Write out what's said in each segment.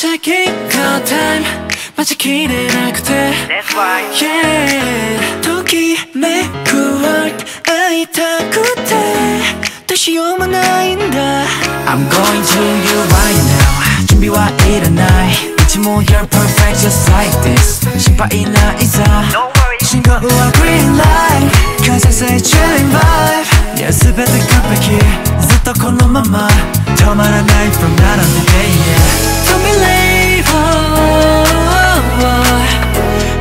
taking our time, 만족이는 날 그대. That's why. Yeah. 도끼매 9월 아이타 그대. 다시 오면 나인다. I'm going to you right now. 준비와 일어나 night. 잊지 뭐 you're perfect just like this. 신바이나 이사. No worries. 싱거우와 green light. 가사에 chilling vibe. 연습에 더 급하게. 더 콜로 맘마. 더 많은 night from night on the day. Yeah. Don't be late.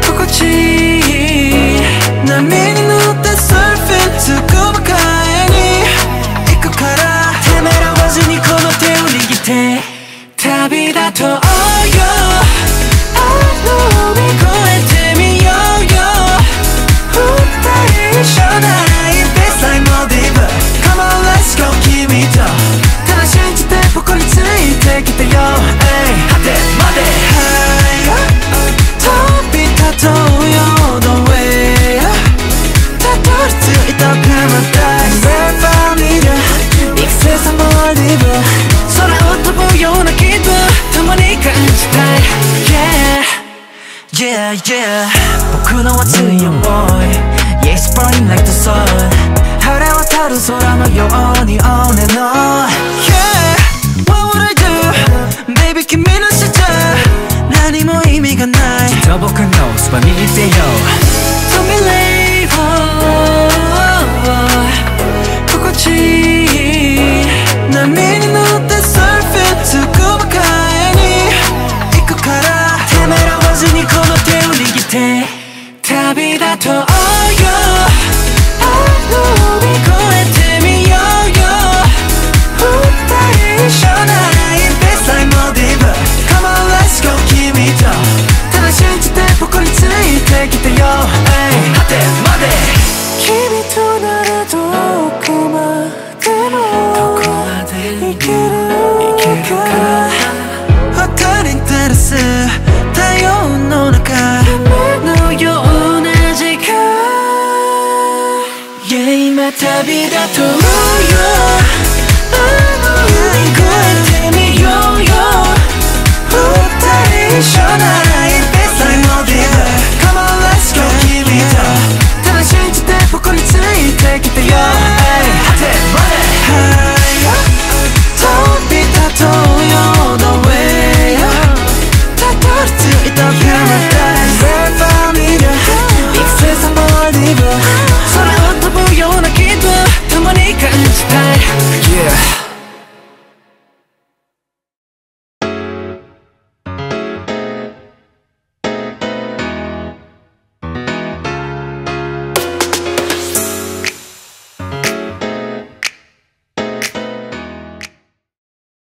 코코치. 나 meaning out that surfing. 두고 봐 가야니. 잊고 가라. 테메라 완전히 고맙대 우리 기대. 답이 다 더. Yeah, yeah. Boku no what's in your boy. Yeah, it's burning like the sun. 하루와 다른 소라 너 영원히 on and on. Yeah, what would I do? Baby, give me no such a. 난 이 모임이가 나이. Double canoes, but me if they know. Don't be late. 코코치. 난 미리 너 때 surfing 두고 봐 가야니. 잊고 가라. 테메라 완전히 걸어. 답이 다 더 어려 아무리 고했을 미 여여 후다리 셔나의 baseline 모디브 Come on let's go give it up 다 다시 한 때 복권이 트일 때 기다려 핫 때 마대君とならどこまでもいけるからわかりたらす太陽の中답이 다 더 무려 아무리 고할 테니 요요 후타리셔 나의 baseline 모델 Come on let's go give it up 다 다시 한 때 복권이 트일 때 기대요 핫 때 말해 답이 다 더 오요 the way 다 떨어뜨리던